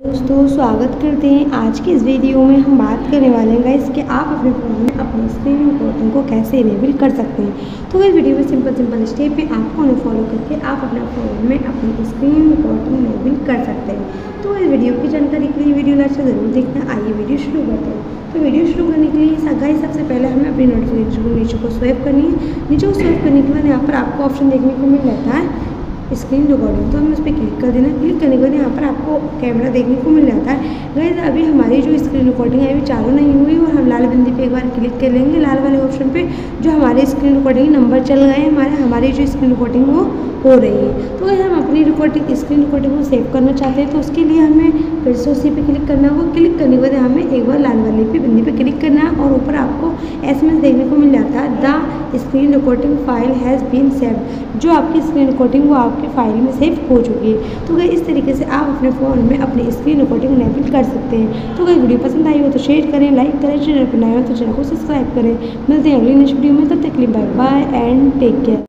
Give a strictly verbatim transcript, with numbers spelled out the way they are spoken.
दोस्तों स्वागत करते हैं। आज के इस वीडियो में हम बात करने वाले हैं गाइस कि आप अपने फ़ोन में अपने स्क्रीन रिकॉर्डिंग को कैसे इनेबल कर सकते हैं। तो इस वीडियो में सिंपल सिंपल स्टेप है, आपको उन्हें फॉलो करके आप अपने फ़ोन में अपनी स्क्रीन रिकॉर्डिंग इनेबल कर सकते हैं। तो इस वीडियो की जानकारी के लिए वीडियो लास्ट तक जरूर देखना। आइए वीडियो शुरू करते हैं। तो वीडियो शुरू करने के लिए गाइस सबसे पहले हमें अपनी नोटिफिकेशन को नीचे को स्वैप करनी है। नीचे को स्वैप करने के बाद यहाँ पर आपको ऑप्शन देखने को मिल जाता है स्क्रीन रिकॉर्डिंग, तो हमें उस पर क्लिक कर देना। क्लिक करने के बाद यहाँ पर आपको कैमरा देखने को मिल जाता है। गाइस अभी हमारी जो स्क्रीन रिकॉर्डिंग है अभी चालू नहीं हुई और हम लाल बंदी पे एक बार क्लिक कर लेंगे। लाल वाले ऑप्शन पे जो हमारे स्क्रीन रिकॉर्डिंग नंबर चल गए हैं हमारे हमारी जो स्क्रीन रिकॉर्डिंग वो हो रही है। तो अगर हम अपनी रिकॉर्डिंग स्क्रीन रिकॉर्डिंग को सेव करना चाहते हैं तो उसके लिए हमें फिर से उसी पर क्लिक करना होगा। क्लिक करने के बाद हमें एक बार लाल वाली पे बंदी पर क्लिक करना है और ऊपर आपको एस एम एस देखने को मिल जाता है the screen recording file has been saved, जो आपकी स्क्रीन रिकॉर्डिंग वो आपकी फाइल में सेव हो चुकी है। तो गई इस तरीके से आप अपने फ़ोन में अपनी स्क्रीन रिकॉर्डिंग इनेबल कर सकते हैं। तो गई वीडियो पसंद आई हो तो शेयर करें, लाइक करें, चैनल पर नए हो तो चैनल को सब्सक्राइब करें। मिलते हैं अगली नेक्स्ट वीडियो में, तब तक के लिए bye bye and take care.